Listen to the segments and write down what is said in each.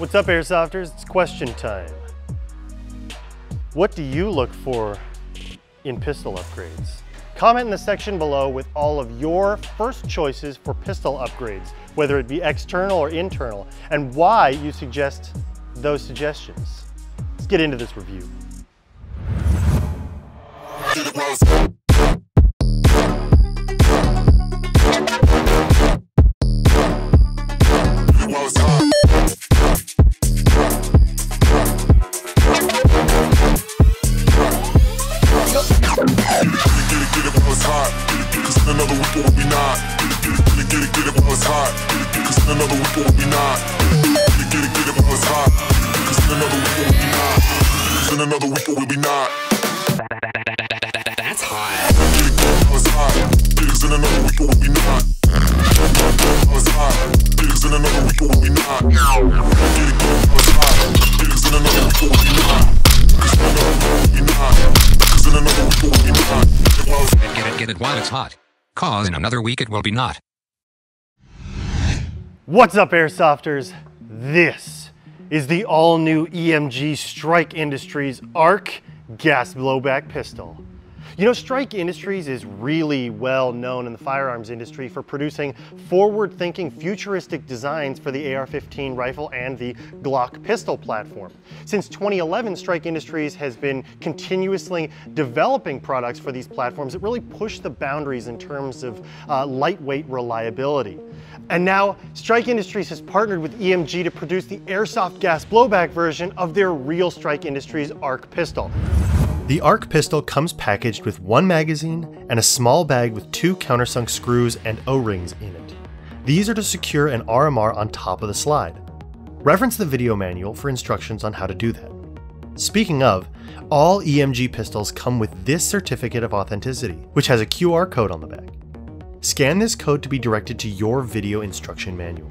What's up, airsofters? It's question time. What do you look for in pistol upgrades? Comment in the section below with all of your first choices for pistol upgrades, whether it be external or internal, and why you suggest those suggestions. Let's get into this review. Cause in another week it will be not. What's up, airsofters? This is the all-new EMG Strike Industries ARK gas blowback pistol. You know, Strike Industries is really well known in the firearms industry for producing forward-thinking, futuristic designs for the AR-15 rifle and the Glock pistol platform. Since 2011, Strike Industries has been continuously developing products for these platforms that really push the boundaries in terms of lightweight reliability. And now, Strike Industries has partnered with EMG to produce the airsoft gas blowback version of their real Strike Industries ARC pistol. The ARC pistol comes packaged with one magazine and a small bag with two countersunk screws and O-rings in it. These are to secure an RMR on top of the slide. Reference the video manual for instructions on how to do that. Speaking of, all EMG pistols come with this certificate of authenticity, which has a QR code on the back. Scan this code to be directed to your video instruction manual.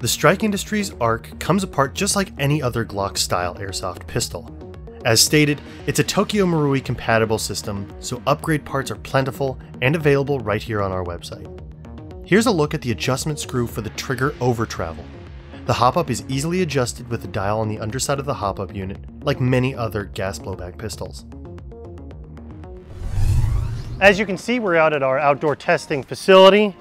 The Strike Industries ARC comes apart just like any other Glock-style airsoft pistol. As stated, it's a Tokyo Marui compatible system, so upgrade parts are plentiful and available right here on our website. Here's a look at the adjustment screw for the trigger over travel. The hop-up is easily adjusted with a dial on the underside of the hop-up unit, like many other gas blowback pistols. As you can see, we're out at our outdoor testing facility.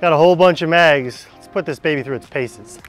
Got a whole bunch of mags. Let's put this baby through its paces.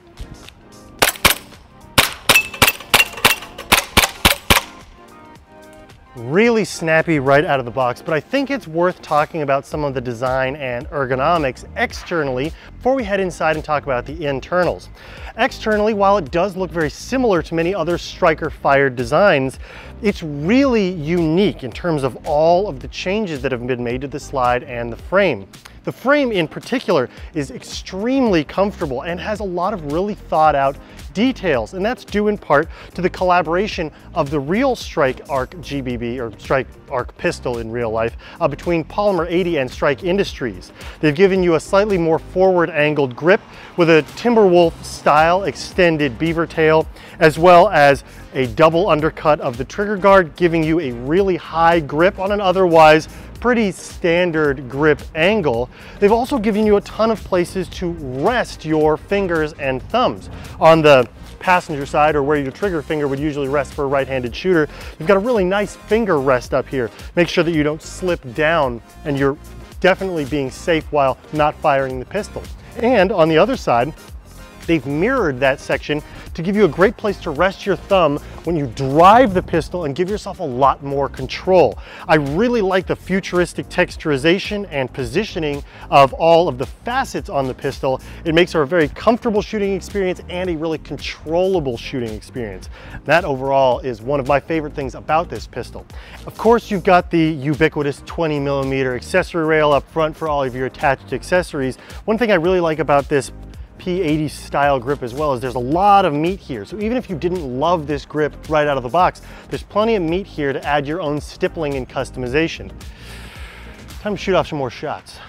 Really snappy right out of the box, but I think it's worth talking about some of the design and ergonomics externally before we head inside and talk about the internals. Externally, while it does look very similar to many other striker-fired designs, it's really unique in terms of all of the changes that have been made to the slide and the frame. The frame in particular is extremely comfortable and has a lot of really thought out details, and that's due in part to the collaboration of the real Strike ARC GBB, or Strike ARC pistol in real life, between Polymer 80 and Strike Industries. They've given you a slightly more forward angled grip with a Timberwolf style extended beaver tail, as well as a double undercut of the trigger guard, giving you a really high grip on an otherwise pretty standard grip angle. They've also given you a ton of places to rest your fingers and thumbs. On the passenger side, or where your trigger finger would usually rest for a right-handed shooter, you've got a really nice finger rest up here. Make sure that you don't slip down and you're definitely being safe while not firing the pistol. And on the other side, they've mirrored that section to give you a great place to rest your thumb when you drive the pistol and give yourself a lot more control. I really like the futuristic texturization and positioning of all of the facets on the pistol. It makes for a very comfortable shooting experience and a really controllable shooting experience. That overall is one of my favorite things about this pistol. Of course, you've got the ubiquitous 20mm accessory rail up front for all of your attached accessories. One thing I really like about this P80 style grip as well is there's a lot of meat here. So even if you didn't love this grip right out of the box, there's plenty of meat here to add your own stippling and customization. Time to shoot off some more shots.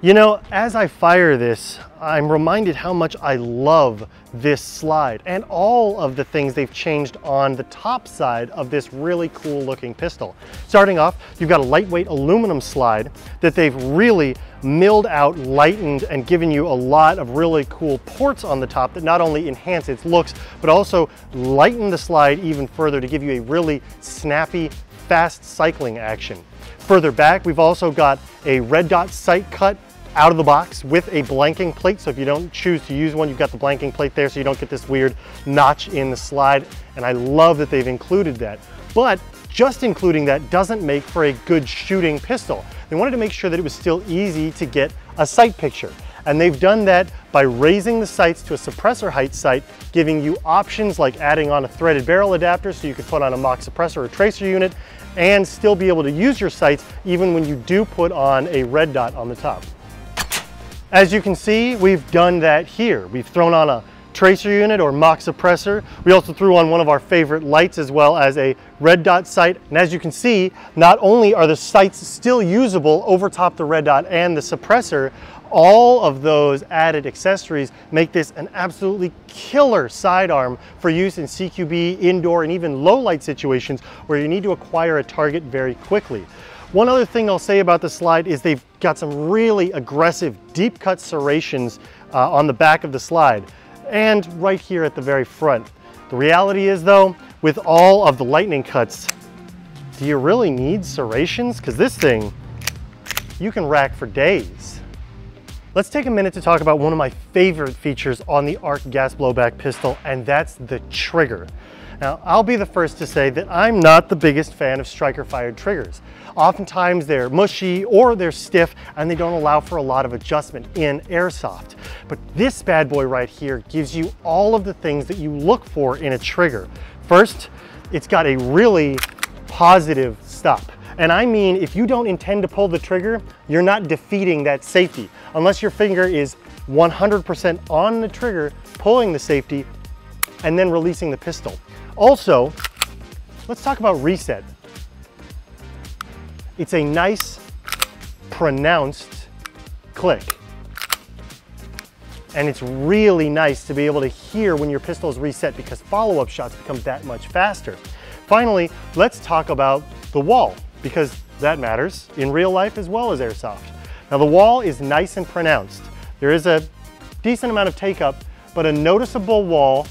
You know, as I fire this, I'm reminded how much I love this slide and all of the things they've changed on the top side of this really cool looking pistol. Starting off, you've got a lightweight aluminum slide that they've really milled out, lightened, and given you a lot of really cool ports on the top that not only enhance its looks, but also lighten the slide even further to give you a really snappy, fast cycling action. Further back, we've also got a red dot sight cut out of the box with a blanking plate. So if you don't choose to use one, you've got the blanking plate there so you don't get this weird notch in the slide. And I love that they've included that. But just including that doesn't make for a good shooting pistol. They wanted to make sure that it was still easy to get a sight picture. And they've done that by raising the sights to a suppressor height sight, giving you options like adding on a threaded barrel adapter so you could put on a mock suppressor or tracer unit and still be able to use your sights even when you do put on a red dot on the top. As you can see, we've done that here. We've thrown on a tracer unit or mock suppressor. We also threw on one of our favorite lights as well as a red dot sight. And as you can see, not only are the sights still usable over top the red dot and the suppressor, all of those added accessories make this an absolutely killer sidearm for use in CQB, indoor, and even low light situations where you need to acquire a target very quickly. One other thing I'll say about the slide is they've got some really aggressive deep cut serrations on the back of the slide and right here at the very front. The reality is though, with all of the lightning cuts, do you really need serrations? Because this thing, you can rack for days. Let's take a minute to talk about one of my favorite features on the ARK gas blowback pistol, and that's the trigger. Now, I'll be the first to say that I'm not the biggest fan of striker-fired triggers. Oftentimes they're mushy or they're stiff and they don't allow for a lot of adjustment in airsoft. But this bad boy right here gives you all of the things that you look for in a trigger. First, it's got a really positive stop. And I mean, if you don't intend to pull the trigger, you're not defeating that safety. Unless your finger is 100% on the trigger, pulling the safety, and then releasing the pistol. Also, let's talk about reset. It's a nice, pronounced click. And it's really nice to be able to hear when your pistol is reset because follow-up shots become that much faster. Finally, let's talk about the wall because that matters in real life as well as airsoft. Now the wall is nice and pronounced. There is a decent amount of take-up, but a noticeable wall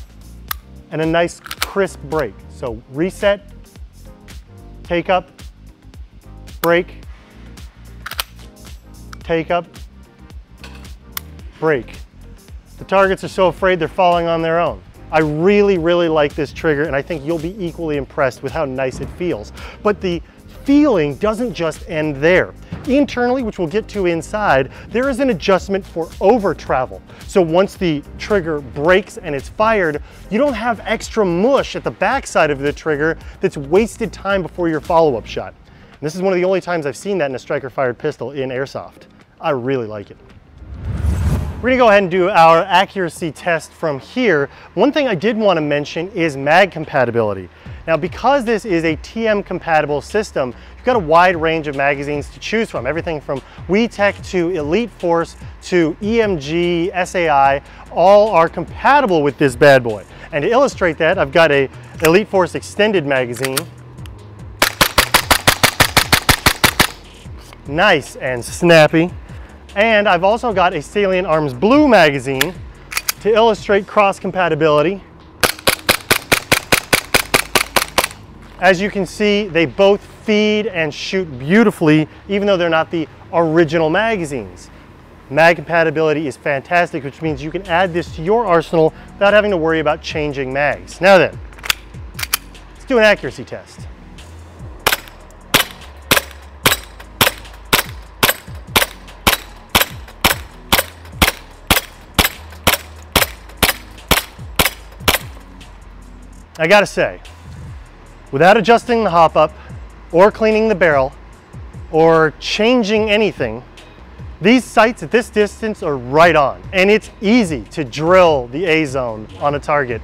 and a nice crisp break. So reset, take up, break, take up, break. The targets are so afraid they're falling on their own. I really, really like this trigger and I think you'll be equally impressed with how nice it feels. But the feeling doesn't just end there. Internally, which we'll get to inside, there is an adjustment for over travel. So once the trigger breaks and it's fired, you don't have extra mush at the backside of the trigger that's wasted time before your follow-up shot. And this is one of the only times I've seen that in a striker-fired pistol in airsoft. I really like it. We're gonna go ahead and do our accuracy test from here. One thing I did want to mention is mag compatibility. Now, because this is a TM compatible system, you've got a wide range of magazines to choose from. Everything from WE-Tech to Elite Force to EMG, SAI, all are compatible with this bad boy. And to illustrate that, I've got a Elite Force extended magazine. Nice and snappy. And I've also got a Salient Arms blue magazine to illustrate cross compatibility. As you can see, they both feed and shoot beautifully, even though they're not the original magazines. Mag compatibility is fantastic, which means you can add this to your arsenal without having to worry about changing mags. Now then, let's do an accuracy test. I gotta say, without adjusting the hop-up, or cleaning the barrel, or changing anything, these sights at this distance are right on, and it's easy to drill the A-zone on a target.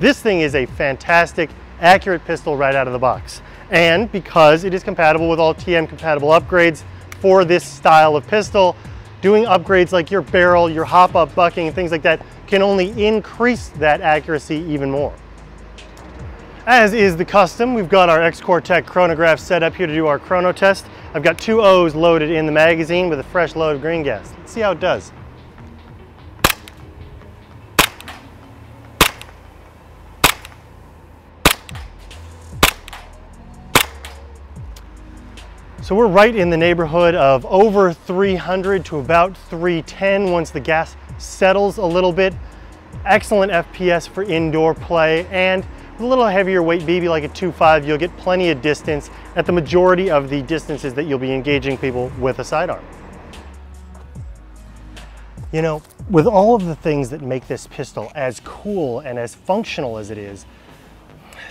This thing is a fantastic, accurate pistol right out of the box. And because it is compatible with all TM-compatible upgrades for this style of pistol, doing upgrades like your barrel, your hop-up bucking, and things like that can only increase that accuracy even more. As is the custom, we've got our X-Cortec chronograph set up here to do our chrono test. I've got 2 O's loaded in the magazine with a fresh load of green gas. Let's see how it does. So we're right in the neighborhood of over 300 to about 310 once the gas settles a little bit. Excellent FPS for indoor play, and with a little heavier weight BB like a 2.5, you'll get plenty of distance at the majority of the distances that you'll be engaging people with a sidearm. You know, with all of the things that make this pistol as cool and as functional as it is,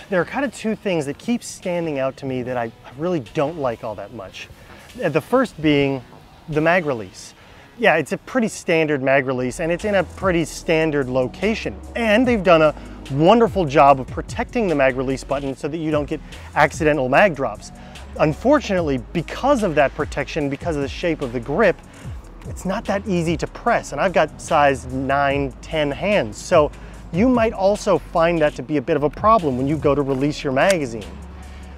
there are kind of two things that keep standing out to me that I really don't like all that much. The first being the mag release. Yeah, it's a pretty standard mag release and it's in a pretty standard location. And they've done a wonderful job of protecting the mag release button so that you don't get accidental mag drops. Unfortunately, because of that protection, because of the shape of the grip, it's not that easy to press. And I've got size 9, 10 hands. So you might also find that to be a bit of a problem when you go to release your magazine.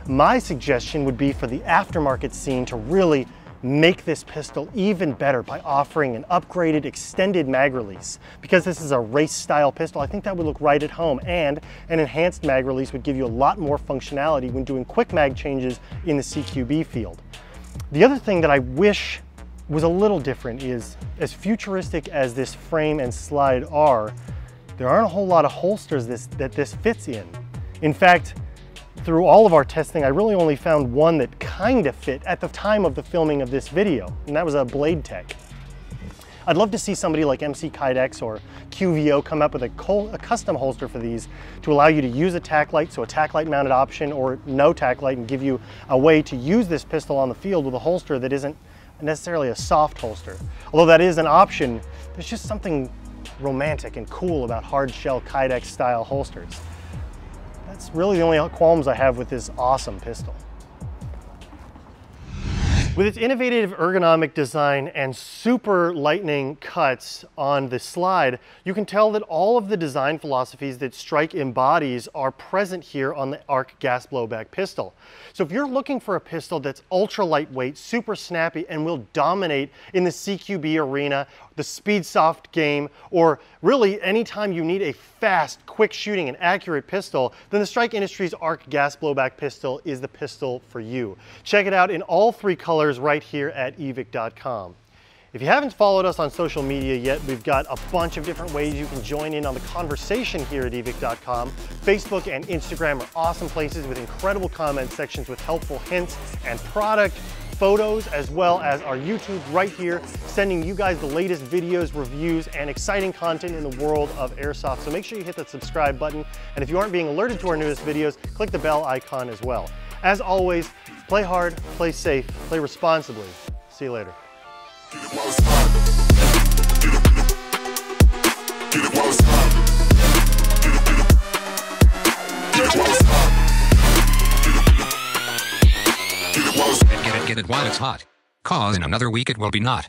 My suggestion would be for the aftermarket scene to really make this pistol even better by offering an upgraded extended mag release. Because this is a race style pistol, I think that would look right at home, and an enhanced mag release would give you a lot more functionality when doing quick mag changes in the CQB field. The other thing that I wish was a little different is, as futuristic as this frame and slide are, there aren't a whole lot of holsters that this fits in. In fact, through all of our testing, I really only found one that kind of fit at the time of the filming of this video, and that was a Blade Tech. I'd love to see somebody like MC Kydex or QVO come up with a custom holster for these to allow you to use a tac light, so a tac light mounted option or no tac light, and give you a way to use this pistol on the field with a holster that isn't necessarily a soft holster. Although that is an option, there's just something romantic and cool about hard shell Kydex style holsters. That's really the only qualms I have with this awesome pistol. With its innovative ergonomic design and super lightning cuts on the slide, you can tell that all of the design philosophies that Strike embodies are present here on the ARK gas blowback pistol. So if you're looking for a pistol that's ultra lightweight, super snappy, and will dominate in the CQB arena, the Speedsoft game, or really anytime you need a fast, quick shooting and accurate pistol, then the Strike Industries ARK gas blowback pistol is the pistol for you. Check it out in all 3 colors right here at evike.com. If you haven't followed us on social media yet, we've got a bunch of different ways you can join in on the conversation here at evike.com. Facebook and Instagram are awesome places with incredible comment sections with helpful hints and product photos, as well as our YouTube right here, sending you guys the latest videos, reviews, and exciting content in the world of airsoft. So make sure you hit that subscribe button. And if you aren't being alerted to our newest videos, click the bell icon as well. As always, play hard, play safe, play responsibly. See you later. Get it while it's hot, 'cause in another week it will be not.